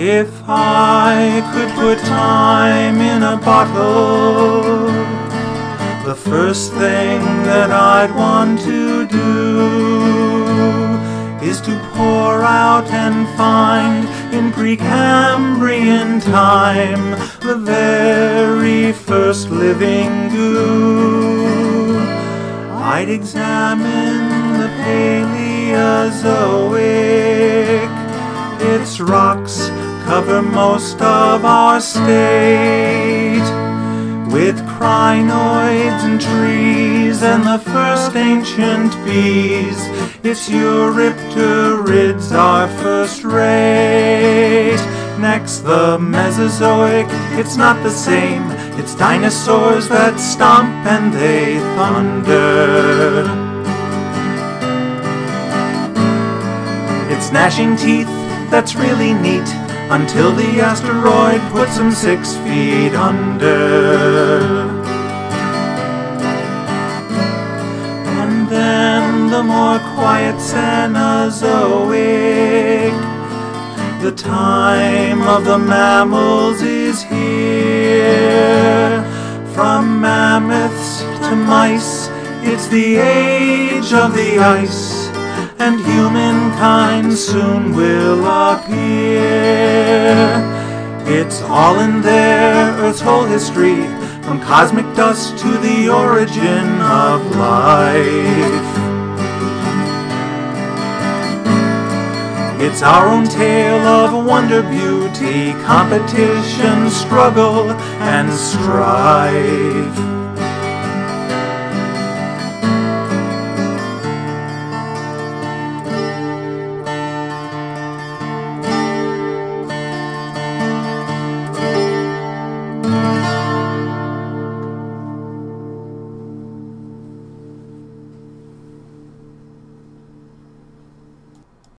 If I could put time in a bottle, the first thing that I'd want to do is to pour out and find in Precambrian time the very first living goo. I'd examine the Paleozoic. Its rocks cover most of our state, with crinoids and trees and the first ancient bees. Its Eurypterids are first rate. Next, the Mesozoic. It's not the same. It's dinosaurs that stomp and they thunder. It's gnashing teeth. That's really neat, until the asteroid puts them 6 feet under. And then the more quiet Cenozoic, the time of the mammals is here. From mammoths to mice, it's the age of the ice, and humankind soon will appear. It's all in there, Earth's whole history, from cosmic dust to the origin of life. It's our own tale of wonder, beauty, competition, struggle, and strife.